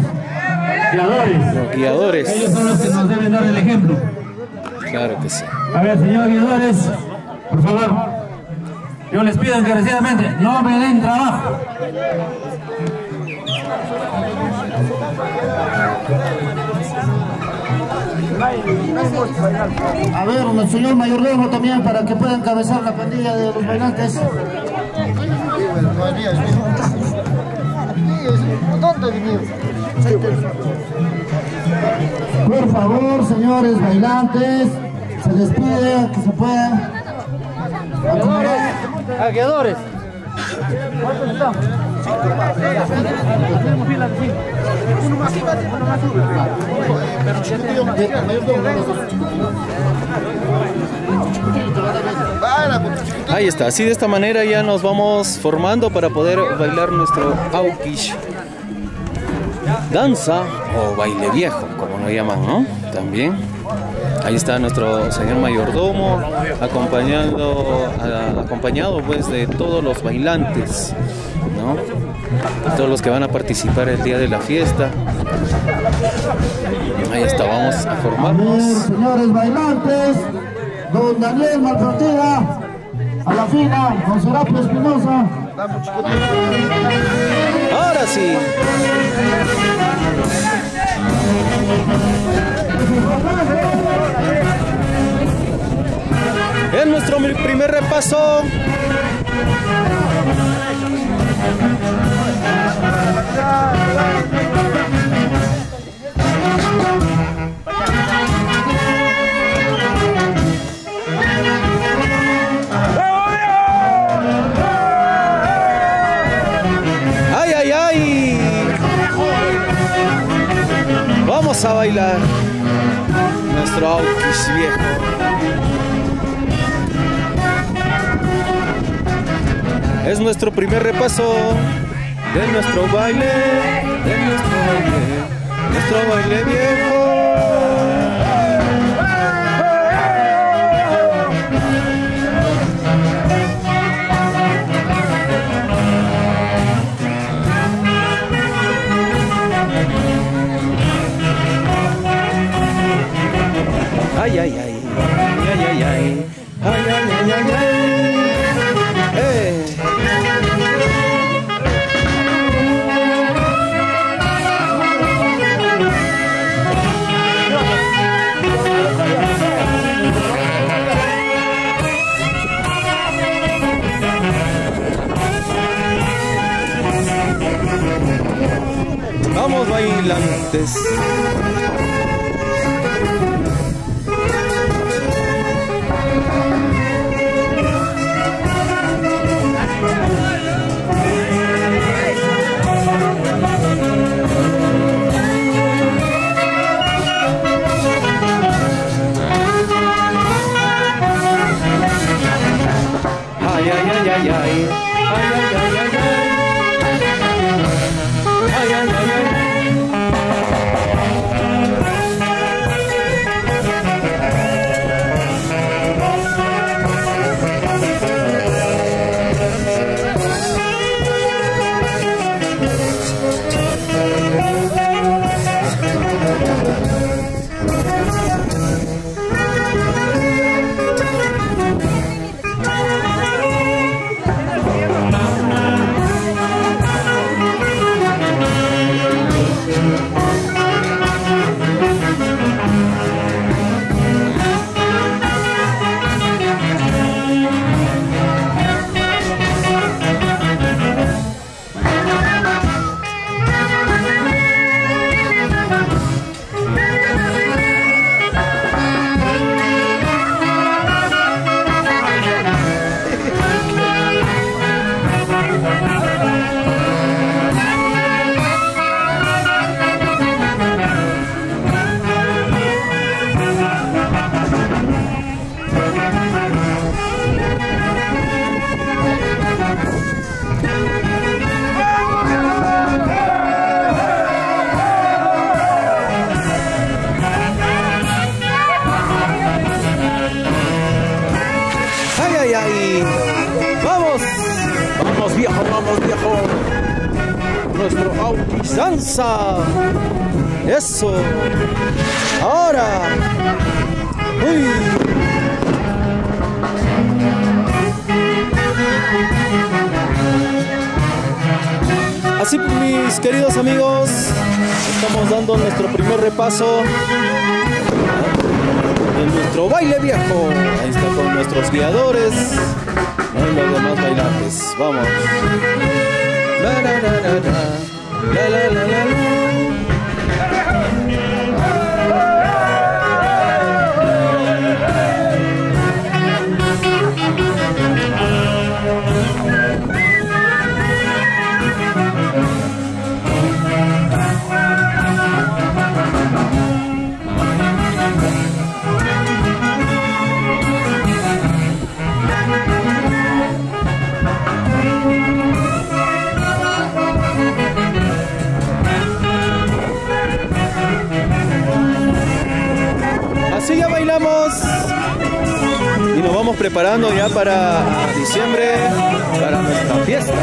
guiadores. Los guiadores. Ellos son los que nos deben dar el ejemplo. Claro que sí. A ver, señores guiadores, por favor. Yo les pido encarecidamente, no me den trabajo. A ver, el señor mayordomo también, para que pueda encabezar la pandilla de los bailantes. Por favor, señores bailantes, se les pide que se puedan acomodar. Aguadores. ¿Cuántos estamos? Cinco más. Tenemos fila de cinco. Uno más sube. Pero chiquito, mayor. Ahí está. Así de esta manera ya nos vamos formando para poder bailar nuestro Auquis Danza o baile viejo, como lo llaman, ¿no? También. Ahí está nuestro señor mayordomo, acompañado pues de todos los bailantes, ¿no?, y todos los que van a participar el día de la fiesta. Ahí está, vamos a formarnos. A ver, señores bailantes, don Daniel Malpartida, a la fila, don Serapio Espinoza. Ahora sí. Es nuestro primer repaso. Ay, ay, ay. Vamos a bailar nuestro Auquis viejo. Es nuestro primer repaso de nuestro baile, nuestro baile viejo. Ay, ay, ay, ay, ay, ay, ay, ay, ay, ay, ay. bailantes. Eso. Ahora. Uy. Así, mis queridos amigos, estamos dando nuestro primer repaso en nuestro baile viejo. Ahí está con nuestros guiadores y los demás bailantes. Vamos. La, la, la, la, la. La, la, la, la, la. Así ya bailamos y nos vamos preparando ya para diciembre, para nuestra fiesta.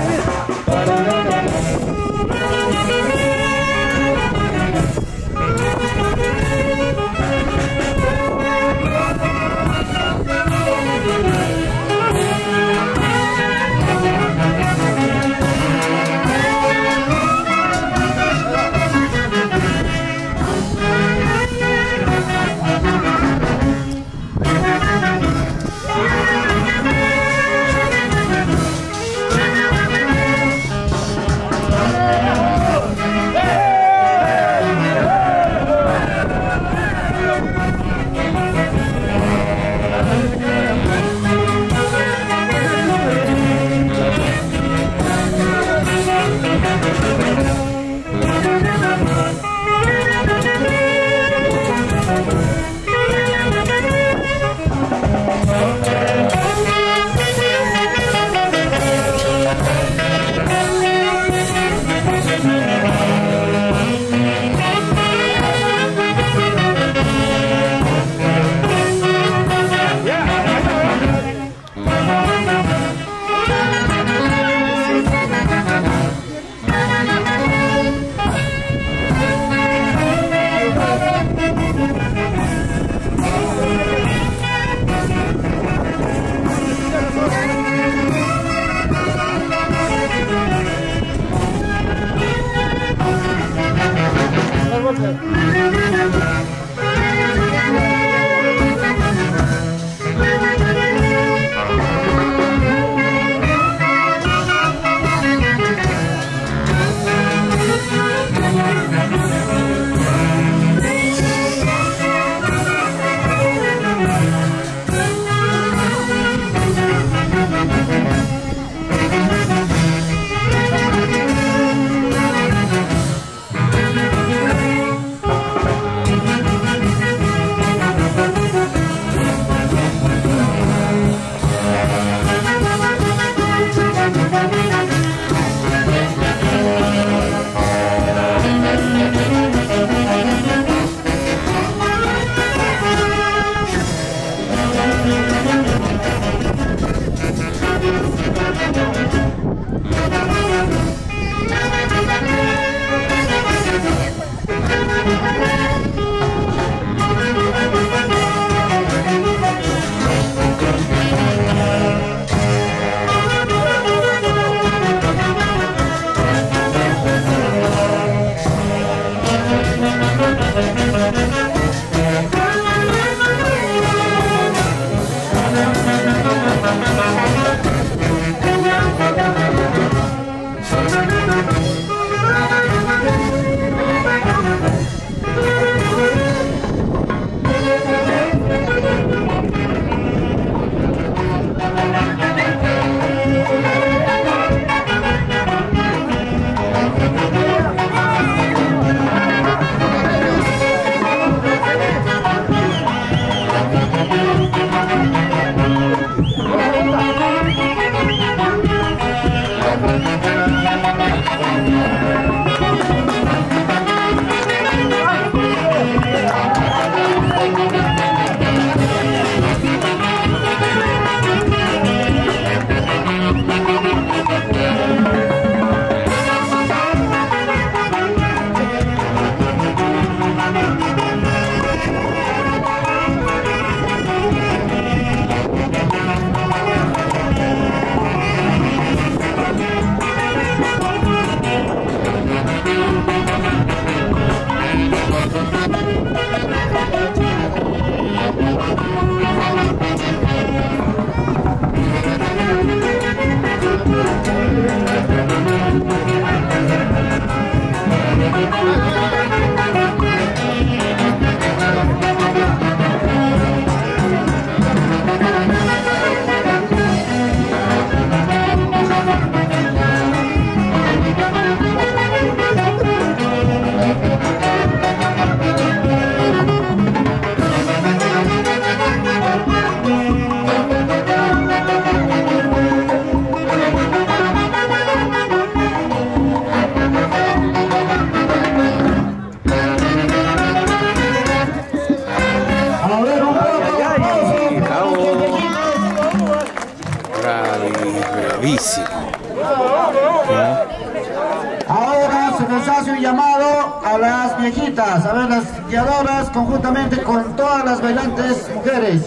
Conjuntamente con todas las bailantes mujeres,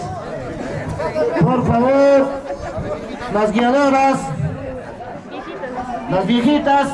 por favor, las guiadoras, las viejitas,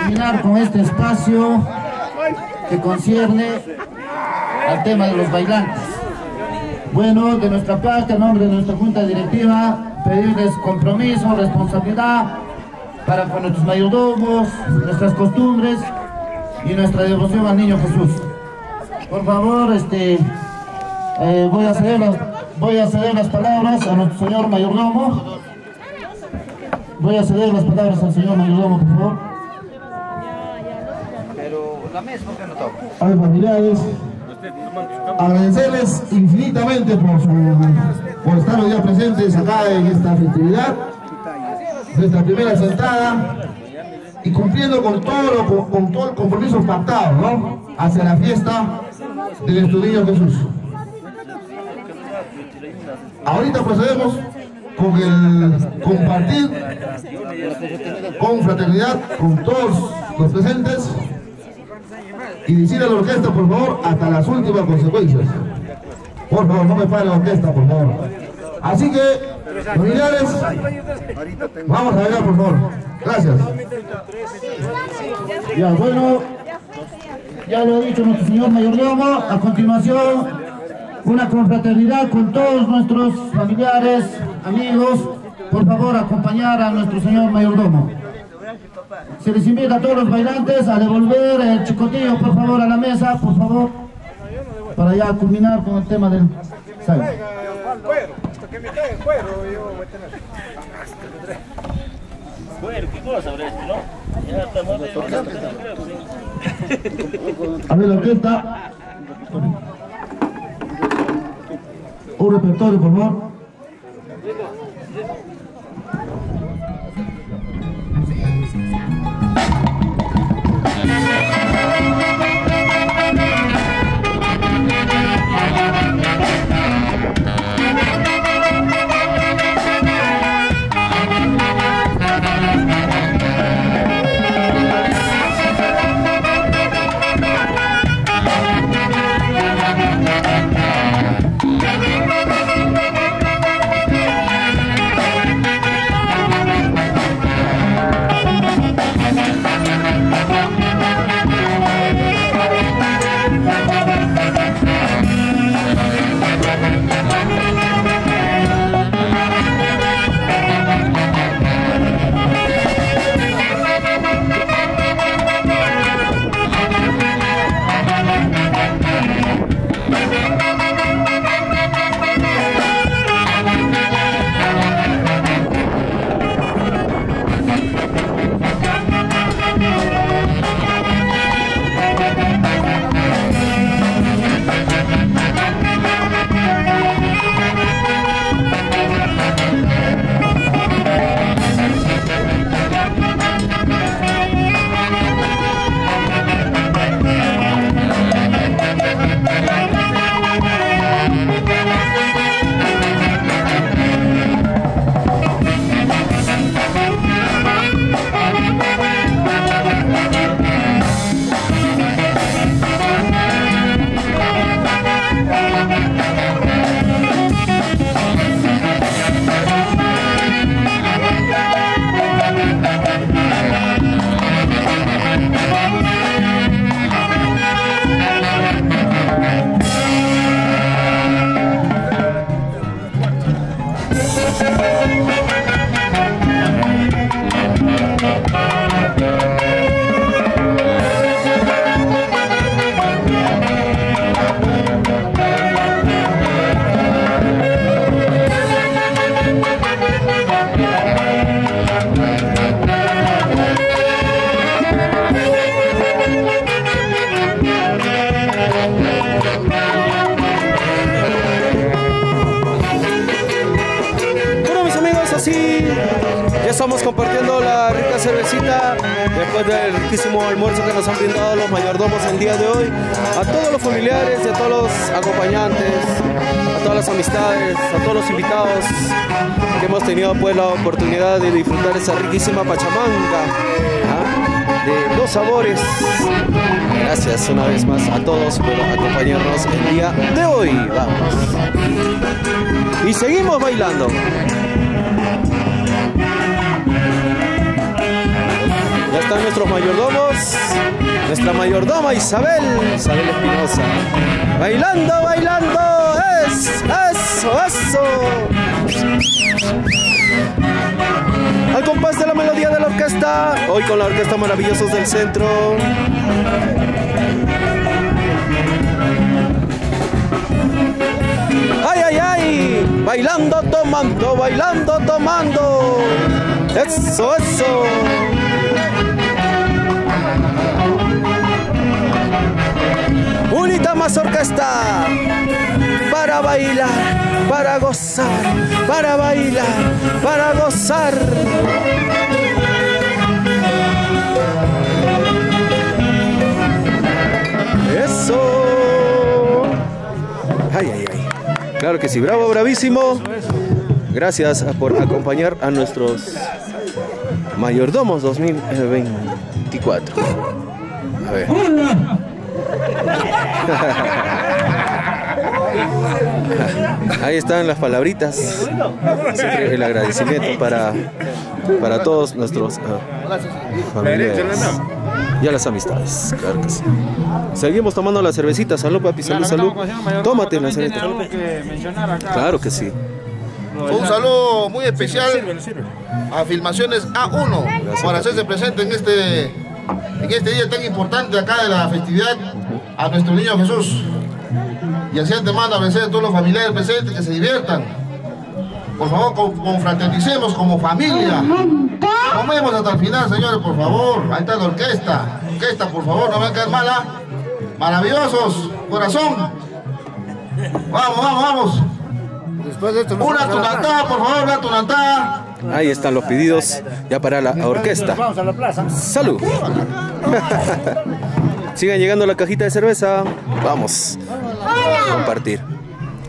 terminar con este espacio que concierne al tema de los bailantes. Bueno, de nuestra parte, a nombre de nuestra junta directiva, pedirles compromiso, responsabilidad para con nuestros mayordomos, nuestras costumbres y nuestra devoción al niño Jesús. Por favor, voy a ceder las palabras a nuestro señor mayordomo. Voy a ceder las palabras al señor mayordomo, por favor. Pero la misma que no toco. A ver, familiares, agradecerles infinitamente por estar hoy día presentes acá en esta festividad, nuestra primera sentada, y cumpliendo con todo el compromiso pactado, ¿no?, hacia la fiesta de nuestro niño Jesús. Ahorita procedemos con el compartir con fraternidad con todos los presentes y decir a la orquesta, por favor, hasta las últimas consecuencias. Por favor, no me pare la orquesta, por favor. Así que, familiares, vamos a bailar, por favor. Gracias. Ya, bueno, ya lo ha dicho nuestro señor mayordomo. A continuación, una confraternidad con todos nuestros familiares, amigos. Por favor, acompañar a nuestro señor mayordomo. Se les invita a todos los bailantes a devolver el chicotillo, por favor, a la mesa, por favor, para ya culminar con el tema del salón. A ver, la orquesta, un repertorio, por favor. Estamos compartiendo la rica cervecita después del riquísimo almuerzo que nos han brindado los mayordomos el día de hoy. A todos los familiares, a todos los acompañantes, a todas las amistades, a todos los invitados que hemos tenido pues la oportunidad de disfrutar esa riquísima pachamanca, de dos sabores. Gracias una vez más a todos por acompañarnos el día de hoy. Vamos. Y seguimos bailando. están nuestros mayordomos. Nuestra mayordoma Isabel Espinoza. Bailando, bailando. Eso. Al compás de la melodía de la orquesta. Hoy con la Orquesta Maravillosos del Centro. ¡Ay, ay, ay! Bailando, tomando, bailando, tomando. Eso. Unita más orquesta. Para bailar, para gozar, para bailar, para gozar. Eso. Ay, ay, ay. Claro que sí, bravo, bravísimo. Gracias por acompañar a nuestros mayordomos 2024. A ver. Ahí están las palabritas. Siempre el agradecimiento para todos nuestros familiares y a las amistades. Claro que sí. Seguimos tomando la cervecita. Salud, papi, salud. Tómate la cervecita. Claro que sí. Un saludo muy especial a Filmaciones A1 por hacerse presente en este día tan importante acá de la festividad a nuestro niño Jesús. Y así te manda a vencer a todos los familiares presentes que se diviertan. Por favor, confraternicemos como familia. Comemos hasta el final, señores, por favor. Ahí está la orquesta. Orquesta, por favor, no me va a caer mala. Maravillosos, corazón. Vamos. Después de esto, una tunantada, por favor, una tunantada. Ahí están los pedidos ya para la orquesta. Vamos a la plaza. Salud. Sigan llegando la cajita de cerveza. Vamos a compartir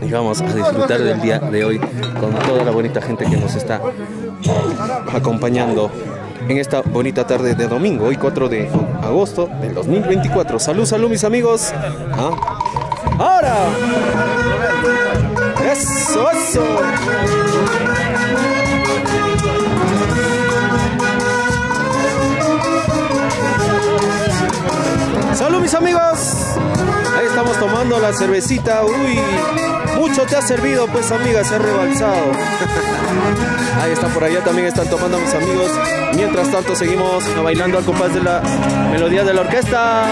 y vamos a disfrutar del día de hoy con toda la bonita gente que nos está acompañando en esta bonita tarde de domingo, hoy 4 de agosto del 2024. Salud mis amigos. Ahora. Eso. ¡Salud, mis amigos! Ahí estamos tomando la cervecita. ¡Uy! Mucho te ha servido, pues, amiga. Se ha rebalsado. Ahí está, por allá también están tomando mis amigos. Mientras tanto, seguimos bailando al compás de la melodía de la orquesta.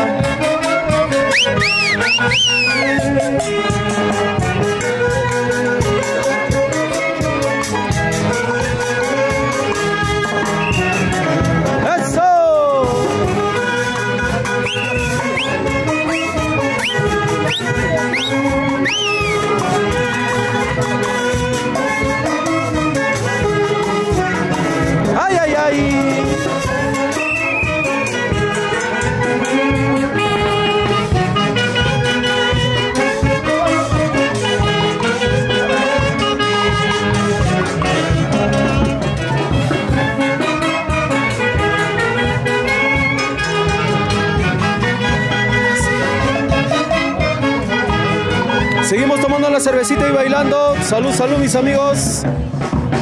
Seguimos tomando la cervecita y bailando. Salud mis amigos.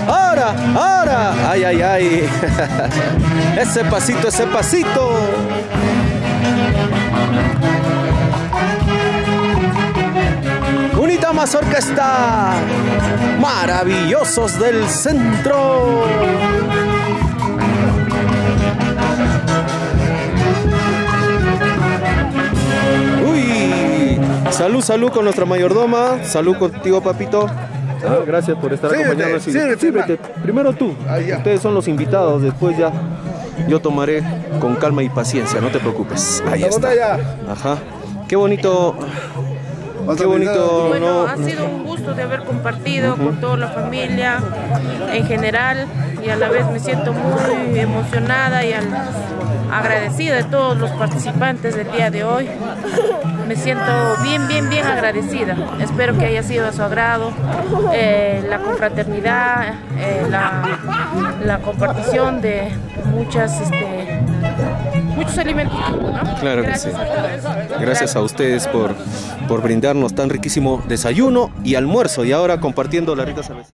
Ahora. Ay. Ese pasito. Unita más orquesta. Maravillosos del Centro. Salud con nuestra mayordoma. Salud contigo, papito. Gracias por estar acompañándonos. Sírvete. Primero tú. Ustedes son los invitados. Después ya yo tomaré con calma y paciencia. No te preocupes. Ahí está. Ajá. Qué bonito. Qué bonito. Bueno, ha sido un gusto de haber compartido con toda la familia en general. Y a la vez me siento muy emocionada y agradecida de todos los participantes del día de hoy. Me siento bien agradecida. Espero que haya sido a su agrado la confraternidad, la compartición de muchos alimentos, ¿no? Claro que sí. Gracias a ustedes por brindarnos tan riquísimo desayuno y almuerzo y ahora compartiendo la rica cerveza.